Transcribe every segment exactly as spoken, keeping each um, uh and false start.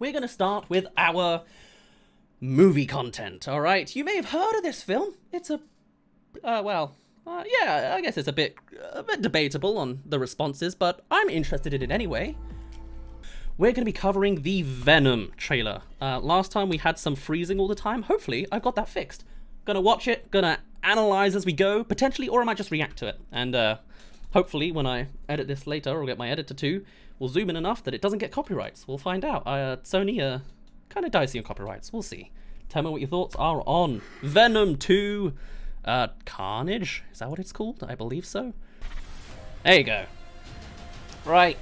We're going to start with our movie content, all right? You may have heard of this film. It's a, uh, well, uh, yeah, I guess it's a bit, a bit debatable on the responses, but I'm interested in it anyway. We're going to be covering the Venom trailer. Uh, last time we had some freezing all the time. Hopefully I've got that fixed. Gonna watch it, gonna analyze as we go, potentially, or I might just react to it. And uh, hopefully when I edit this later, or get my editor to, we'll zoom in enough that it doesn't get copyrights. We'll find out. Uh, Sony are kind of dicey on copyrights. We'll see. Tell me what your thoughts are on Venom two uh, Carnage. Is that what it's called? I believe so. There you go. Right.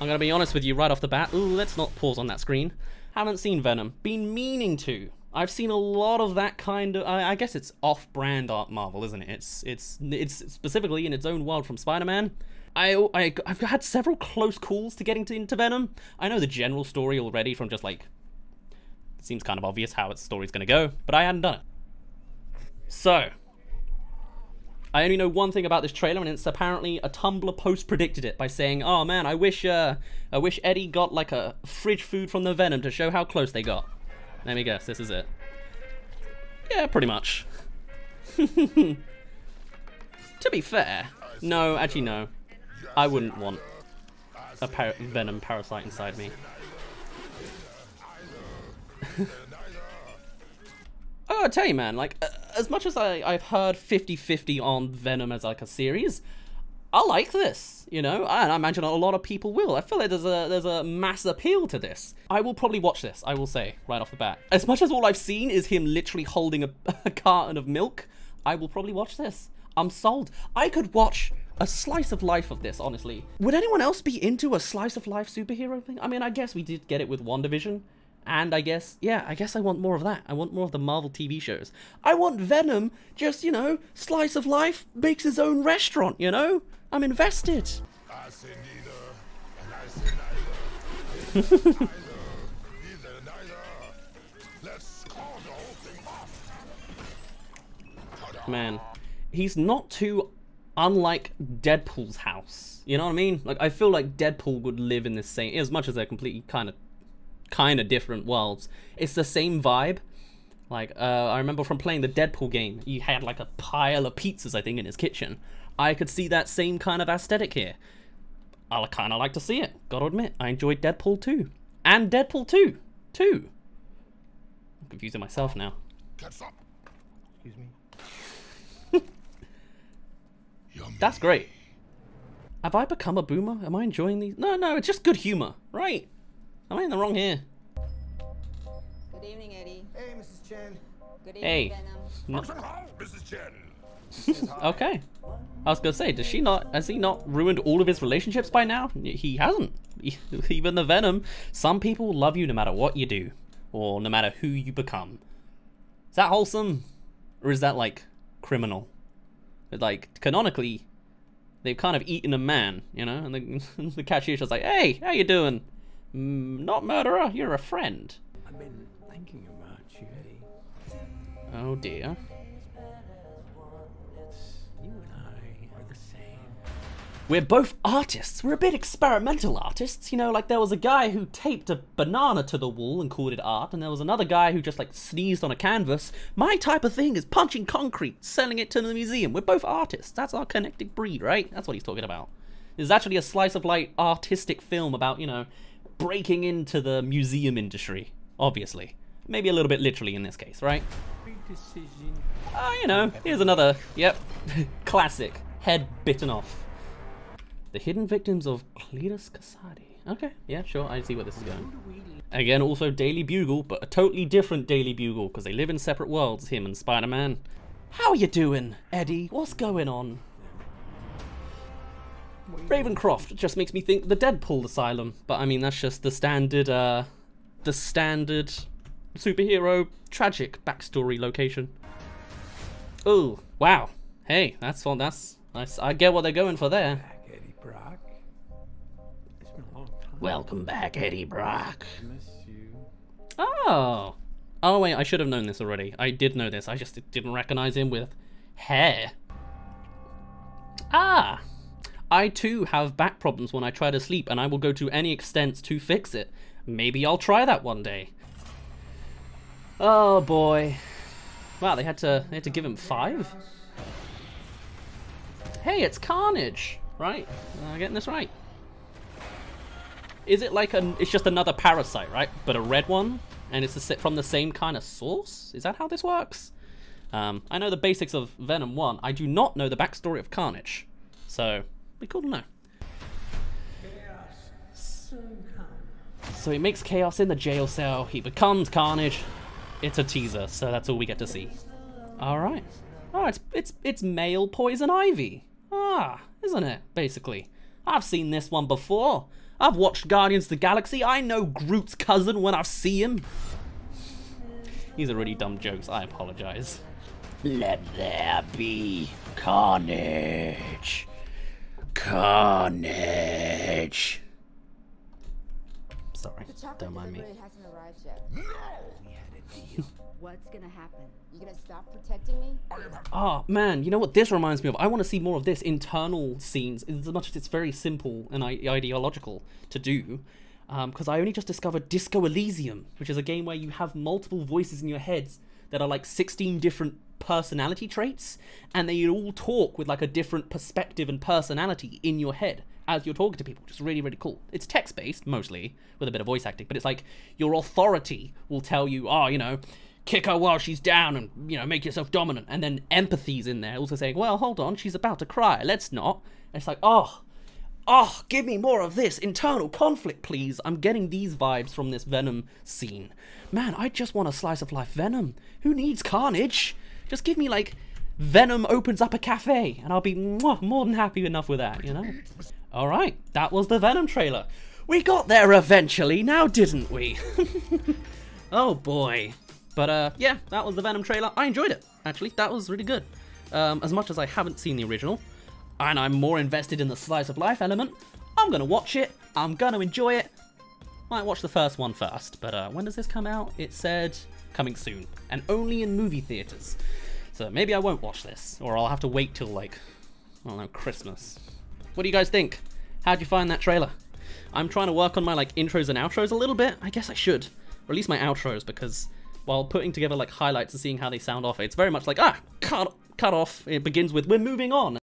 I'm going to be honest with you right off the bat. Ooh, let's not pause on that screen. Haven't seen Venom. Been meaning to. I've seen a lot of that kind of... I, I guess it's off-brand art Marvel, isn't it? It's it's it's specifically in its own world from Spider-Man. I, I, I've had several close calls to getting to, into Venom. I know the general story already from just, like, it seems kind of obvious how its story's going to go, but I hadn't done it. So, I only know one thing about this trailer, and it's apparently a Tumblr post predicted it by saying, oh man, I wish uh, I wish Eddie got, like, a fridge food from the Venom to show how close they got. Let me guess, this is it. Yeah, pretty much. To be fair, no, actually no. I wouldn't want a par venom parasite inside me. Oh, I tell you, man, like, uh, as much as I, I've heard fifty fifty on Venom as, like, a series, I like this, you know? And I imagine a lot of people will. I feel like there's a, there's a mass appeal to this. I will probably watch this, I will say, right off the bat. As much as all I've seen is him literally holding a, a carton of milk, I will probably watch this. I'm sold. I could watch a slice of life of this, honestly. Would anyone else be into a slice of life superhero thing? I mean, I guess we did get it with WandaVision. And I guess, yeah, I guess I want more of that. I want more of the Marvel T V shows. I want Venom, just, you know, slice of life, makes his own restaurant, you know? I'm invested. I say neither, and I say neither. Neither, neither, neither. Let's call the whole thing off. Man, he's not too... unlike Deadpool's house, you know what I mean? Like, I feel like Deadpool would live in the same, as much as they're completely kind of, kind of different worlds. It's the same vibe. Like, uh, I remember from playing the Deadpool game, he had like a pile of pizzas, I think, in his kitchen. I could see that same kind of aesthetic here. I kind of like to see it. Gotta admit, I enjoyed Deadpool two. And Deadpool two, two. I'm confusing myself now. Excuse me. That's great. Have I become a boomer? Am I enjoying these? No, no, it's just good humor, right? Am I in the wrong here? Good evening, Eddie. Hey, Missus Chen. Good evening, hey. Venom. Missus Chen. Okay. I was gonna say, does she not? Has he not ruined all of his relationships by now? He hasn't. Even the Venom. Some people love you no matter what you do, or no matter who you become. Is that wholesome, or is that like criminal? Like, canonically, they've kind of eaten a man, you know? And the, the cashier's just like, hey, how you doing? Mm, not murderer, you're a friend. I've been thinking about you, Eddie. Oh, dear. You and I are the same. We're both artists. We're a bit experimental artists. You know, like, there was a guy who taped a banana to the wall and called it art, and there was another guy who just, like, sneezed on a canvas. My type of thing is punching concrete, selling it to the museum. We're both artists. That's our connected breed, right? That's what he's talking about. There's actually a slice of, like, artistic film about, you know, breaking into the museum industry, obviously. Maybe a little bit literally in this case, right? Ah, uh, you know, here's another, yep, classic, head bitten off. The hidden victims of Cletus Kasady. Okay, yeah, sure, I see where this is going. Again, also Daily Bugle, but a totally different Daily Bugle, because they live in separate worlds, him and Spider-Man. How are you doing, Eddie? What's going on? Ravencroft just makes me think the Deadpool asylum, but I mean, that's just the standard, uh, the standard superhero tragic backstory location. Oh, wow. Hey, that's fun, that's, that's, I get what they're going for there. Brock. It's been a long time. Welcome back, Eddie Brock. I miss you. Oh. Oh, wait, I should have known this already. I did know this. I just didn't recognize him with hair. Ah. I, too, have back problems when I try to sleep, and I will go to any extents to fix it. Maybe I'll try that one day. Oh boy. Wow, they had to they had to give him five? Hey, it's Carnage! Right? Am I getting this right? Is it like an it's just another parasite, right? But a red one? And it's a, from the same kind of source? Is that how this works? Um, I know the basics of Venom one. I do not know the backstory of Carnage. So, be cool to know. So he makes chaos in the jail cell. He becomes Carnage. It's a teaser, so that's all we get to see. Alright. Oh, it's, it's, it's male poison ivy. Ah, isn't it, basically? I've seen this one before. I've watched Guardians of the Galaxy. I know Groot's cousin when I see him. These are really dumb jokes. I apologize. Let there be carnage. Carnage. Sorry. Don't mind me. No. What's gonna happen? You gonna stop protecting me? Oh man, you know what this reminds me of? I want to see more of this internal scenes, as much as it's very simple and ideological to do. Because um, I only just discovered Disco Elysium, which is a game where you have multiple voices in your heads that are like sixteen different personality traits, and they all talk with like a different perspective and personality in your head as you're talking to people, which is really, really cool. It's text-based, mostly, with a bit of voice acting, but it's like your authority will tell you, oh, you know, kick her while she's down and, you know, make yourself dominant. And then empathy's in there also saying, well, hold on, she's about to cry, let's not. And it's like, oh, oh, give me more of this internal conflict, please. I'm getting these vibes from this Venom scene. Man, I just want a slice of life Venom. Who needs Carnage? Just give me, like, Venom opens up a cafe, and I'll be mwah, more than happy enough with that, you know? All right, that was the Venom trailer. We got there eventually, now didn't we? Oh, boy. But, uh, yeah, that was the Venom trailer. I enjoyed it, actually. That was really good. Um, as much as I haven't seen the original, and I'm more invested in the slice of life element, I'm gonna watch it, I'm gonna enjoy it. Might watch the first one first, but uh, when does this come out? It said coming soon, and only in movie theaters. So maybe I won't watch this, or I'll have to wait till like, I don't know, Christmas. What do you guys think? How'd you find that trailer? I'm trying to work on my like intros and outros a little bit. I guess I should, or at least my outros, because while putting together like highlights and seeing how they sound off, it's very much like, ah, cut, cut off. It begins with, we're moving on.